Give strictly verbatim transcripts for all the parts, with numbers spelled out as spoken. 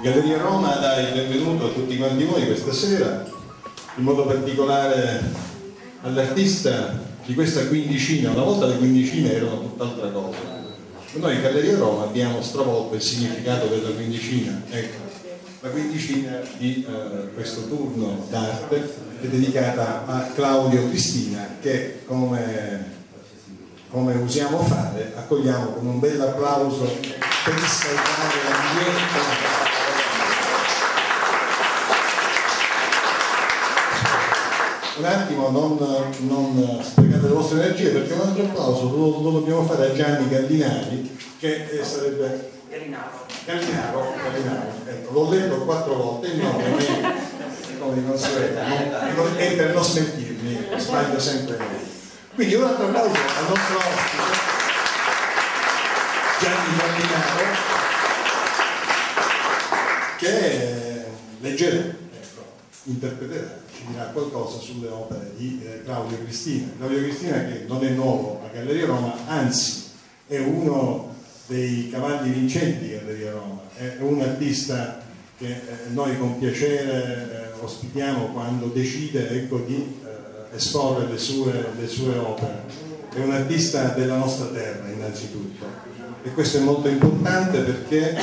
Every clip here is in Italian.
Galleria Roma dà il benvenuto a tutti quanti voi questa sera, in modo particolare all'artista di questa quindicina. Una volta le quindicine erano tutt'altra cosa. Noi in Galleria Roma abbiamo stravolto il significato della quindicina. Ecco, la quindicina di eh, questo turno d'arte è dedicata a Claudio Cristina, che come, come usiamo fare, accogliamo con un bel applauso per riscaldare l'ambiente. Un attimo, non, non sprecate le vostre energie, perché un altro applauso lo, lo dobbiamo fare a Gianni Gallinari, che eh, sarebbe Gallinaro. Gallinaro, Gallinaro. Ecco, l'ho letto quattro volte il nome, come di consueto, e per non smentirmi sbaglio sempre. Quindi un altro applauso al nostro ospite Gianni Gallinaro, che leggerà, ecco, interpreterà, ci dirà qualcosa sulle opere di eh, Claudio Cristina. Claudio Cristina, che non è nuovo a Galleria Roma, anzi è uno dei cavalli vincenti di Galleria Roma, è un artista che eh, noi con piacere eh, ospitiamo quando decide, ecco, di eh, esporre le sue, le sue opere. È un artista della nostra terra innanzitutto, e questo è molto importante, perché eh,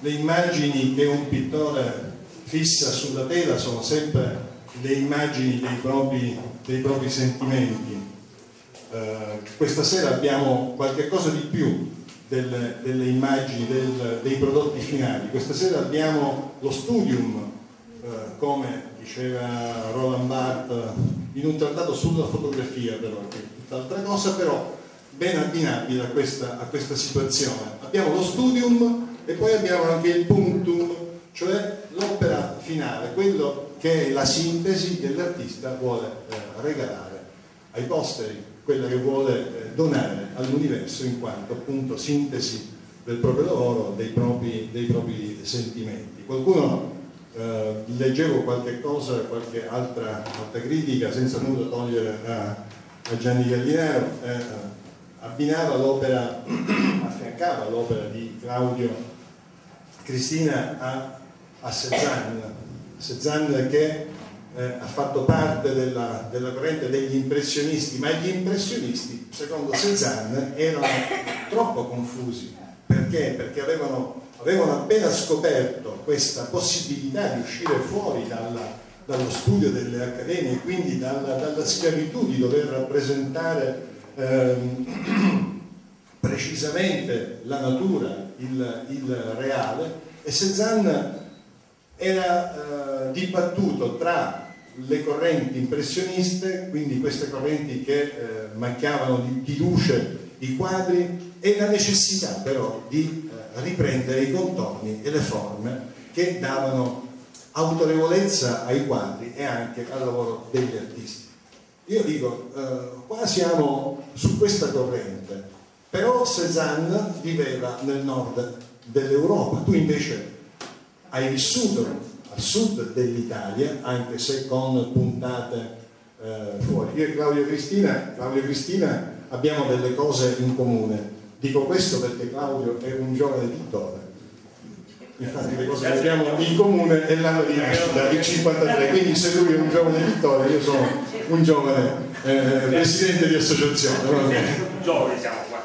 le immagini che un pittore fissa sulla tela sono sempre le immagini dei propri, dei propri sentimenti. Eh, questa sera abbiamo qualche cosa di più del, delle immagini, del, dei prodotti finali. Questa sera abbiamo lo studium, eh, come diceva Roland Barthes in un trattato sulla fotografia, però, che è tutt'altra cosa, però ben abbinabile a questa, a questa situazione. Abbiamo lo studium e poi abbiamo anche il punctum, cioè l'opera finale, quello che è la sintesi che l'artista vuole eh, regalare ai posteri, quella che vuole eh, donare all'universo in quanto appunto sintesi del proprio lavoro, dei propri, dei propri sentimenti. Qualcuno, eh, leggevo qualche cosa, qualche altra, altra critica, senza nulla togliere a, a Gianni Gallinaro, eh, abbinava l'opera, affiancava l'opera di Claudio Cristina a, a Cézanne. Cézanne, che eh, ha fatto parte della, della corrente degli impressionisti, ma gli impressionisti, secondo Cézanne, erano troppo confusi. Perché? Perché avevano, avevano appena scoperto questa possibilità di uscire fuori dalla, dallo studio delle accademie, e quindi dalla, dalla schiavitù di dover rappresentare ehm, precisamente la natura, il, il reale, e Cézanne era eh, dibattuto tra le correnti impressioniste, quindi queste correnti che eh, macchiavano di, di luce i quadri, e la necessità però di eh, riprendere i contorni e le forme che davano autorevolezza ai quadri e anche al lavoro degli artisti. Io dico, eh, qua siamo su questa corrente, però Cézanne viveva nel nord dell'Europa, tu invece hai vissuto al sud dell'Italia, anche se con puntate eh, fuori. Io e Claudio Cristina, Claudio Cristina abbiamo delle cose in comune. Dico questo perché Claudio è un giovane pittore. Infatti le cose che abbiamo in comune è l'anno di nascita, il cinquantatré, quindi se lui è un giovane pittore, io sono un giovane eh, presidente di associazione. Giovani siamo qua.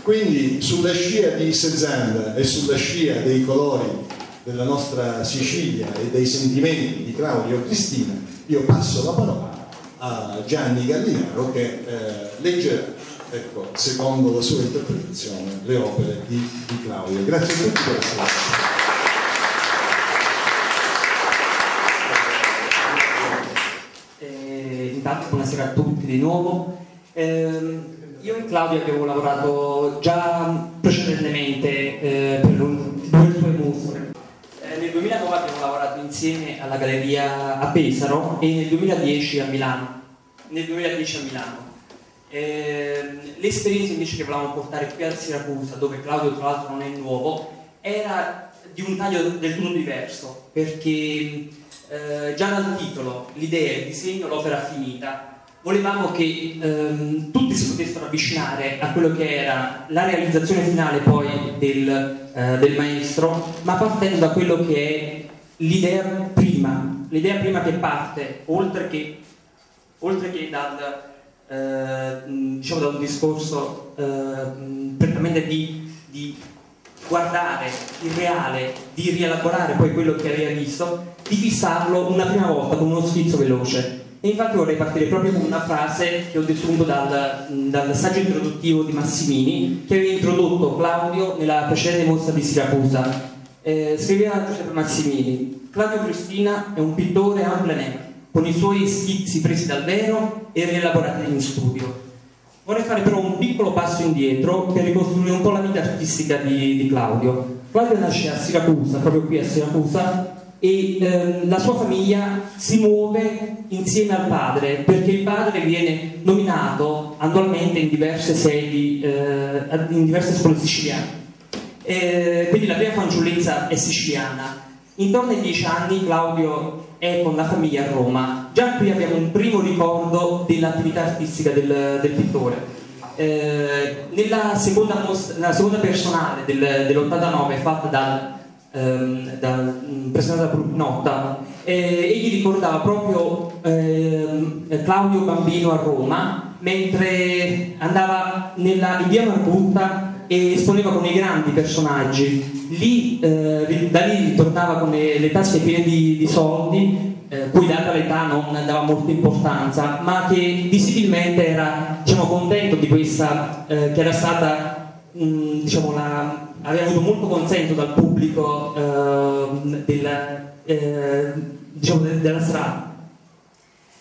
Quindi sulla scia di Cézanne e sulla scia dei colori della nostra Sicilia e dei sentimenti di Claudio Cristina, io passo la parola a Gianni Gallinaro, che eh, leggerà, ecco, secondo la sua interpretazione, le opere di, di Claudio. Grazie a tutti per essere qui. Eh, intanto buonasera a tutti di nuovo. Eh, io e Claudio abbiamo lavorato già precedentemente eh, per un dalle sue mostre. Eh, nel duemilanove abbiamo lavorato insieme alla Galleria a Pesaro e nel duemiladieci a Milano. Nel duemiladieci a Milano. Eh, l'esperienza invece che volevamo portare qui a Siracusa, dove Claudio tra l'altro non è nuovo, era di un taglio del tutto diverso, perché eh, già dal titolo, l'idea, il disegno, l'opera finita, volevamo che ehm, tutti si potessero avvicinare a quello che era la realizzazione finale poi del, eh, del maestro, ma partendo da quello che è l'idea prima, l'idea prima che parte, oltre che, oltre che dal Eh, diciamo da un discorso eh, prettamente di, di guardare il reale, di rielaborare poi quello che aveva visto, di fissarlo una prima volta con uno schizzo veloce. E infatti vorrei partire proprio con una frase che ho desunto dal, dal saggio introduttivo di Massimini, che aveva introdotto Claudio nella precedente mostra di Siracusa. Eh, scriveva Giuseppe Massimini: Claudio Cristina è un pittore en plein air, con i suoi schizzi presi dal vero e rielaborati in studio. Vorrei fare però un piccolo passo indietro per ricostruire un po' la vita artistica di, di Claudio. Claudio nasce a Siracusa, proprio qui a Siracusa, e ehm, la sua famiglia si muove insieme al padre, perché il padre viene nominato annualmente in diverse sedi, eh, in diverse scuole siciliane. Eh, quindi la prima fanciullezza è siciliana. Intorno ai dieci anni Claudio è con la famiglia a Roma. Già qui abbiamo un primo ricordo dell'attività artistica del, del pittore. Eh, nella, seconda mostra, nella seconda personale del, dell'ottantanove, fatta dal, ehm, dal presentata da Brunotta, eh, egli ricordava proprio ehm, Claudio bambino a Roma, mentre andava nella, in via Margutta e esponeva con i grandi personaggi. Lì, eh, da lì ritornava con le, le tasche piene di, di soldi, eh, cui data l'età non dava molta importanza, ma che visibilmente era, diciamo, contento di questa, eh, che era stata, mh, diciamo, la, aveva avuto molto consenso dal pubblico eh, della, eh, diciamo, della strada.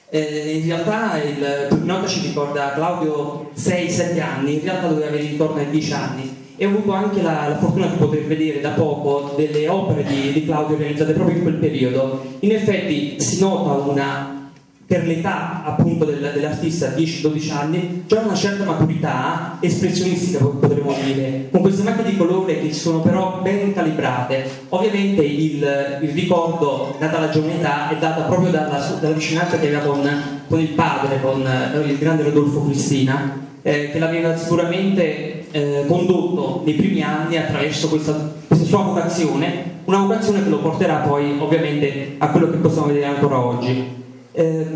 Eh, in realtà il Pugnotta ci ricorda Claudio sei sette anni, in realtà doveva avere intorno ai dieci anni, e ho avuto anche la, la fortuna di poter vedere da poco delle opere di, di Claudio realizzate proprio in quel periodo. In effetti si nota una, per l'età appunto del, dell'artista, dieci dodici anni, c'è una certa maturità espressionistica, potremmo dire, con queste macchie di colore che sono però ben calibrate. Ovviamente il, il ricordo data alla giovane età è data proprio dalla, dalla vicinanza che aveva con, con il padre, con il grande Rodolfo Cristina, eh, che l'aveva sicuramente eh, condotto nei primi anni attraverso questa, questa sua vocazione, una vocazione che lo porterà poi ovviamente a quello che possiamo vedere ancora oggi. Eh,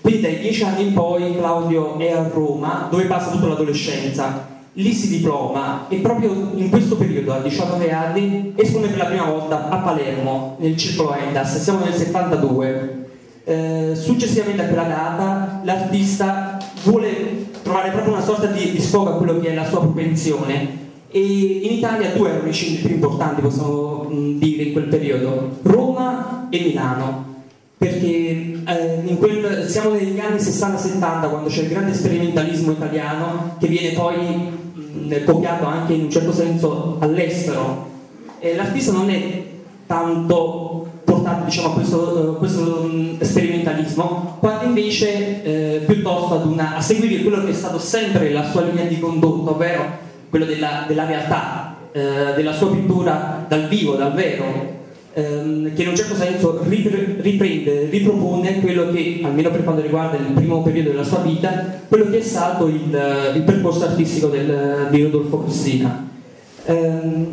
quindi dai dieci anni in poi Claudio è a Roma, dove passa tutta l'adolescenza. Lì si diploma e proprio in questo periodo, a diciannove anni, espone per la prima volta a Palermo, nel circolo Endas. Siamo nel settantadue. Eh, successivamente a quella data l'artista vuole trovare proprio una sorta di, di sfogo a quello che è la sua propensione, e in Italia due erano i centri più importanti, possiamo dire, in quel periodo: Roma e Milano. Perché eh, in quel, siamo negli anni sessanta settanta, quando c'è il grande sperimentalismo italiano che viene poi mh, copiato anche in un certo senso all'estero. Eh, l'artista non è tanto portato, diciamo, a questo, questo mh, sperimentalismo, quanto invece eh, piuttosto ad una, a seguire quello che è stato sempre la sua linea di condotta, ovvero quello della, della realtà, eh, della sua pittura dal vivo, dal vero, che in un certo senso riprende, ripropone quello che, almeno per quanto riguarda il primo periodo della sua vita, quello che è stato il, il percorso artistico del, di Rodolfo Cristina. Ehm,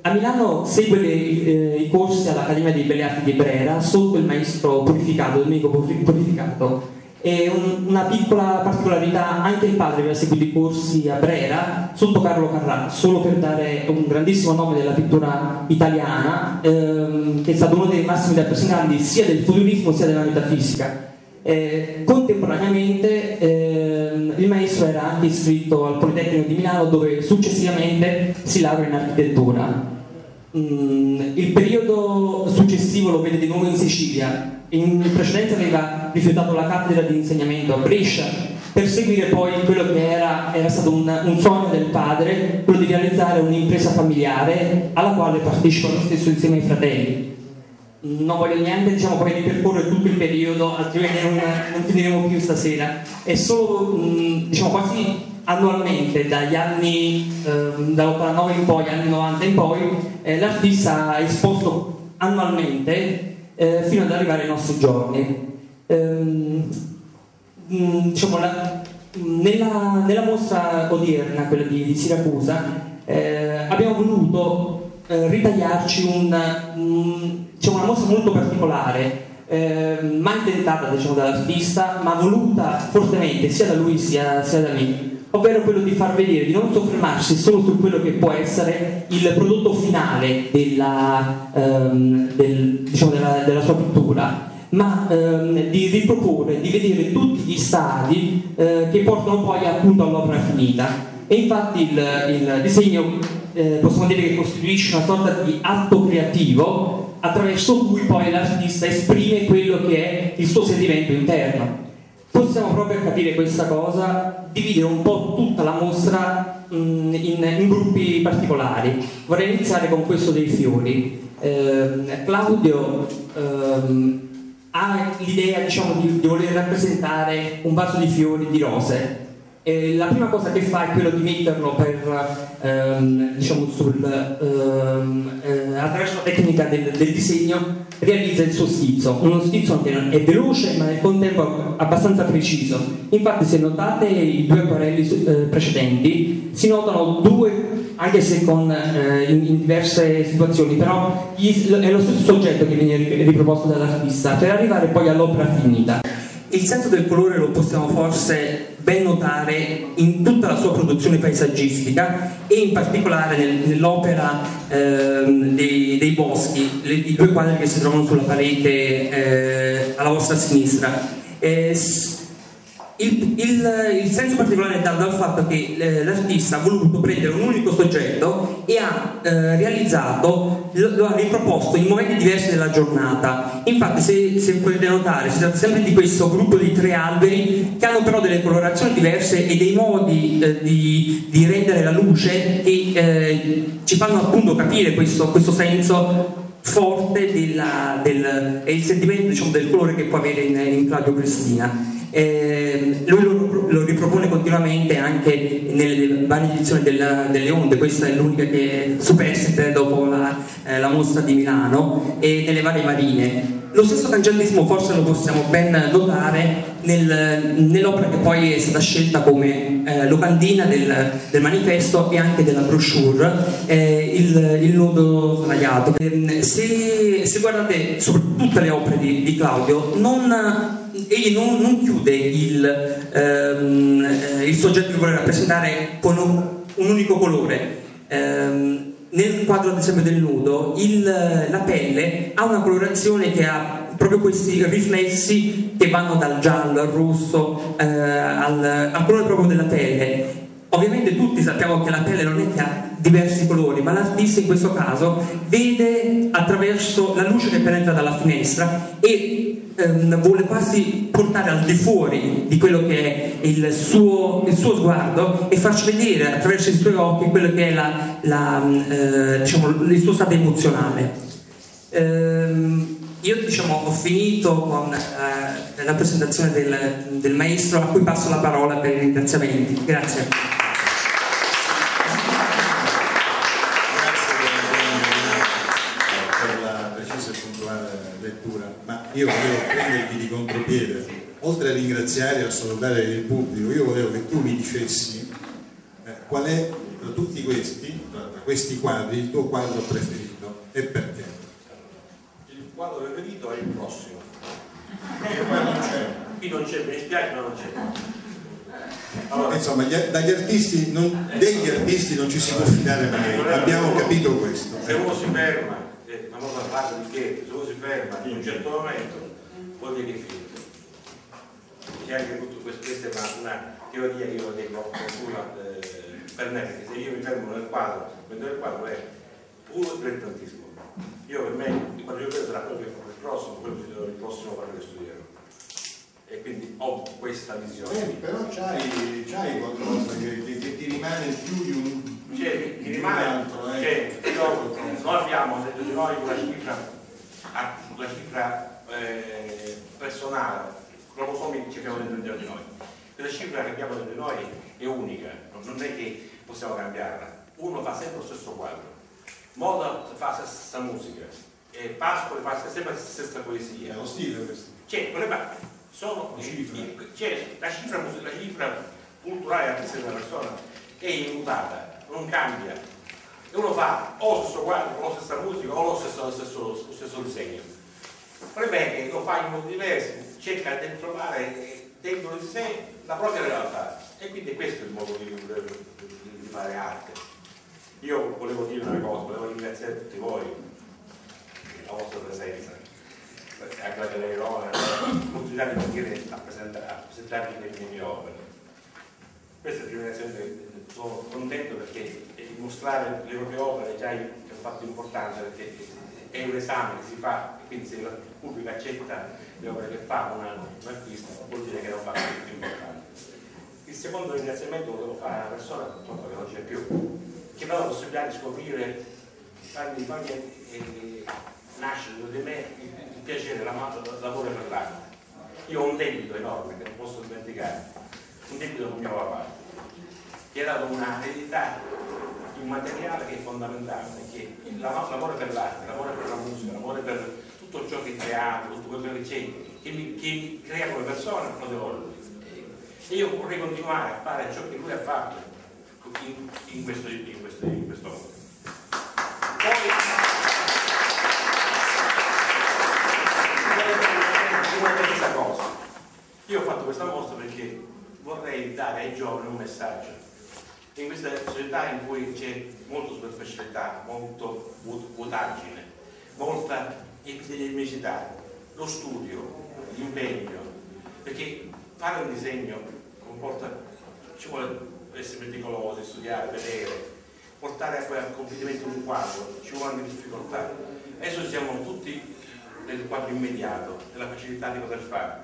a Milano segue le, eh, i corsi all'Accademia dei Belle Arti di Brera sotto il maestro purificato, Domenico purificato. E un, una piccola particolarità: anche il padre aveva seguito i corsi a Brera sotto Carlo Carrà, solo per dare un grandissimo nome della pittura italiana, ehm, che è stato uno dei massimi rappresentanti sia del futurismo sia della metafisica. Eh, contemporaneamente ehm, il maestro era anche iscritto al Politecnico di Milano, dove successivamente si laurea in architettura. Mm, il periodo successivo lo vede di nuovo in Sicilia. In precedenza aveva rifiutato la cattedra di insegnamento a Brescia per seguire poi quello che era, era stato un, un sogno del padre, quello di realizzare un'impresa familiare alla quale partecipano lo stesso insieme ai fratelli. Non voglio niente, diciamo, poi di percorrere tutto il periodo, altrimenti non, non finiremo più stasera. È solo, mh, diciamo, quasi annualmente, dagli anni eh, dall'ottantanove in poi, anni novanta in poi, eh, l'artista ha esposto annualmente eh, fino ad arrivare ai nostri giorni. Ehm, mh, diciamo, la, nella, nella mostra odierna, quella di, di Siracusa, eh, abbiamo voluto ritagliarci un, un, cioè una mostra molto particolare, eh, mai tentata, diciamo, dall'artista, ma voluta fortemente sia da lui sia, sia da me, ovvero quello di far vedere, di non soffermarsi solo su quello che può essere il prodotto finale della, ehm, del, diciamo della, della sua pittura, ma ehm, di riproporre, di vedere tutti gli stadi eh, che portano poi appunto all'opera finita. E infatti il, il disegno eh, possiamo dire che costituisce una sorta di atto creativo attraverso cui poi l'artista esprime quello che è il suo sentimento interno. Possiamo proprio, per capire questa cosa, dividere un po' tutta la mostra mh, in, in gruppi particolari. Vorrei iniziare con questo dei fiori. Eh, Claudio ehm, ha l'idea, diciamo, di, di voler rappresentare un vaso di fiori, di rose. E la prima cosa che fa è quello di metterlo per, ehm, diciamo, sul, ehm, eh, attraverso la tecnica del, del disegno, realizza il suo schizzo, uno schizzo che è veloce ma nel contempo abbastanza preciso. Infatti, se notate i due acquerelli eh, precedenti, si notano due, anche se con, eh, in, in diverse situazioni, però gli, è lo stesso soggetto che viene riproposto dall'artista per arrivare poi all'opera finita. Il senso del colore lo possiamo forse ben notare in tutta la sua produzione paesaggistica e in particolare nel, nell'opera ehm, dei, dei boschi, le, i due quadri che si trovano sulla parete eh, alla vostra sinistra. Eh, il, il, il senso particolare è dato dal fatto che l'artista ha voluto prendere un unico soggetto e ha eh, realizzato, lo, lo ha riproposto in momenti diversi della giornata. Infatti, se, se potete notare, si tratta sempre di questo gruppo di tre alberi che hanno però delle colorazioni diverse e dei modi eh, di, di rendere la luce che eh, ci fanno appunto capire questo, questo senso forte della, del, e il sentimento, diciamo, del colore che può avere in, in Claudio Cristina. Eh, lui lo, lo ripropone continuamente anche nelle varie edizioni della, delle onde. Questa è l'unica che è superstite dopo la, eh, la mostra di Milano e nelle varie marine. Lo stesso cangiantismo forse lo possiamo ben notare nel, nell'opera che poi è stata scelta come eh, locandina del, del manifesto e anche della brochure, eh, il, il nodo sdraiato. Se, se guardate soprattutto le opere di, di Claudio, non... egli non, non chiude il, ehm, eh, il soggetto che vuole rappresentare con un, un unico colore. Ehm, nel quadro ad esempio del nudo, il, la pelle ha una colorazione che ha proprio questi riflessi che vanno dal giallo al rosso, eh, al, al colore proprio della pelle. Ovviamente tutti sappiamo che la pelle non è che ha diversi colori, ma l'artista in questo caso vede attraverso la luce che penetra dalla finestra e ehm, vuole quasi portare al di fuori di quello che è il suo, il suo sguardo e farci vedere attraverso i suoi occhi quello che è la, la, eh, diciamo, il suo stato emozionale. Ehm, io, diciamo, ho finito con eh, la presentazione del, del maestro, a cui passo la parola per i ringraziamenti. Grazie. Io volevo prenderti di contropiede, oltre a ringraziare e a salutare il pubblico, io volevo che tu mi dicessi eh, qual è tra tutti questi, tra, tra questi quadri, il tuo quadro preferito e perché. Il quadro preferito è il prossimo, perché qua non c'è, qui non c'è, mi dispiace ma non c'è. Allora, insomma, gli, dagli artisti non, degli artisti non ci si può fidare mai, abbiamo capito questo. Se uno si ferma, una cosa a parte di che, se uno si ferma in un certo momento, vuol dire che è finito. C'è anche tutto questo, questa è una teoria che io dico eh, per me, perché se io mi fermo nel quadro, quando il quadro è uno dilettantismo. Io per me, il quadro sarà quello che farò il prossimo, quello che il prossimo quadro che studierò. E quindi ho questa visione. Beh, però c'hai qualcosa che, che, che ti rimane più di un, cioè, ti rimane, un altro, eh. Cioè, io, noi abbiamo detto di noi una cifra, una cifra eh, personale, cromosomi ci abbiamo dentro di noi. Quella cifra che abbiamo dentro di noi è unica, non è che possiamo cambiarla. Uno fa sempre lo stesso quadro, Mozart fa la stessa musica, e Pascoli fa sempre la stessa poesia. È lo stile questo. Cioè, sono cifre. Cioè, la cifra, la cifra culturale artistica della persona è immutata, non cambia. E uno fa o lo stesso quadro, o la stessa musica, o lo stesso, lo stesso, lo stesso disegno. Problema è che lo fa in modi diversi, cerca di trovare dentro di sé la propria realtà. E quindi questo è il modo di, di, di fare arte. Io volevo dire una cosa, volevo ringraziare tutti voi per la vostra presenza. A Galleria Roma, l'opportunità di venire a presentarvi le mie opere. Questa è la generazione, sono contento perché dimostrare le proprie opere è già un fatto importante, perché è un esame che si fa, e quindi se il pubblico accetta le opere che fa un artista vuol dire che è un fatto molto importante. Il secondo ringraziamento lo devo fare a una persona purtroppo che non c'è più, che mi ha dato la possibilità di scoprire tanti bambini e nasce dentro di me piacere, l'amore per l'arte. Io ho un debito enorme che non posso dimenticare, un debito con mio papà, che ha dato una eredità immateriale che è fondamentale, perché l'amore per l'arte, l'amore per la musica, l'amore per tutto ciò che creato, tutto quello che c'è, che mi, che mi crea come persona, lo devo lui. E io vorrei continuare a fare ciò che lui ha fatto in, in questo in questo, in questo modo. Poi, questa cosa. Io ho fatto questa mostra perché vorrei dare ai giovani un messaggio. In questa società in cui c'è molta superficialità, molto vuotaggine, molta epistemicità, lo studio, l'impegno, perché fare un disegno comporta, ci vuole essere meticolosi, studiare, vedere, portare a completamento un quadro, ci vuole anche difficoltà. Adesso siamo tutti del quadro immediato, della facilità di poter fare.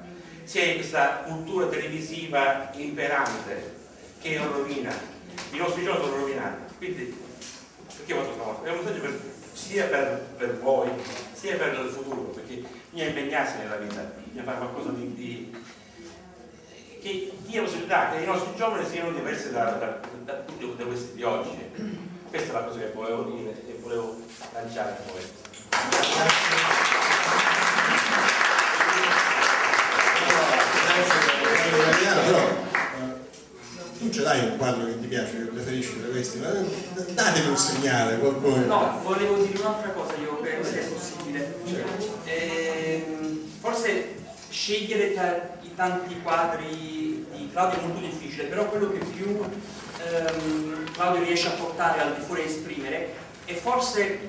C'è questa cultura televisiva imperante che rovina, i nostri giorni sono rovinati. Quindi, perché ho fatto? È un messaggio per, sia per, per voi, sia per il futuro, perché bisogna impegnarsi nella vita, bisogna fare qualcosa di, di che dia possibilità che i nostri giovani siano diversi da, da, da, da, da questi di oggi. Questa è la cosa che volevo dire e volevo lanciare a voi. Però eh, tu ce l'hai un quadro che ti piace, che preferisci tra questi, ma datemi un segnale, qualcosa. No, volevo dire un'altra cosa, io credo sia possibile. Certo. Eh, forse scegliere tra i tanti quadri di Claudio è molto difficile, però quello che più ehm, Claudio riesce a portare al di fuori e esprimere, e forse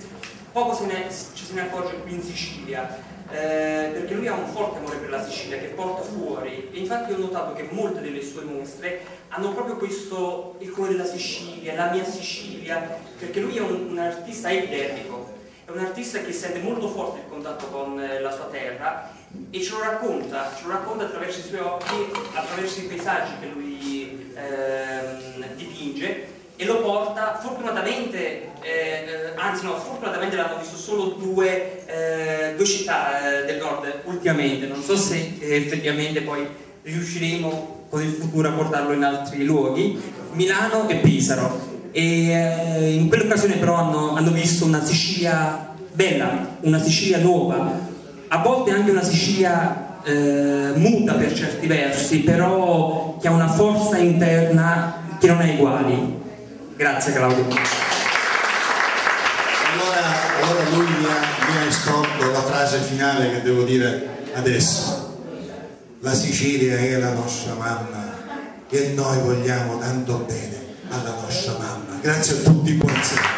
poco se ne, ci se ne accorge qui in Sicilia. Eh, perché lui ha un forte amore per la Sicilia che porta fuori, e infatti ho notato che molte delle sue mostre hanno proprio questo, il colore della Sicilia, la mia Sicilia, perché lui è un, un artista epidermico, è un artista che sente molto forte il contatto con eh, la sua terra, e ce lo racconta, ce lo racconta attraverso i suoi occhi, attraverso i paesaggi che lui eh, dipinge, e lo porta, fortunatamente, eh, anzi no, fortunatamente l'hanno visto solo due, eh, due città eh, del nord ultimamente, non so se eh, effettivamente poi riusciremo con il futuro a portarlo in altri luoghi, Milano e Pesaro, e eh, in quell'occasione però hanno, hanno visto una Sicilia bella, una Sicilia nuova, a volte anche una Sicilia eh, muta per certi versi, però che ha una forza interna che non è uguale. Grazie Claudio. Allora, allora lui mi ha, ha estolto la frase finale che devo dire adesso. La Sicilia è la nostra mamma e noi vogliamo tanto bene alla nostra mamma. Grazie a tutti, buonasera.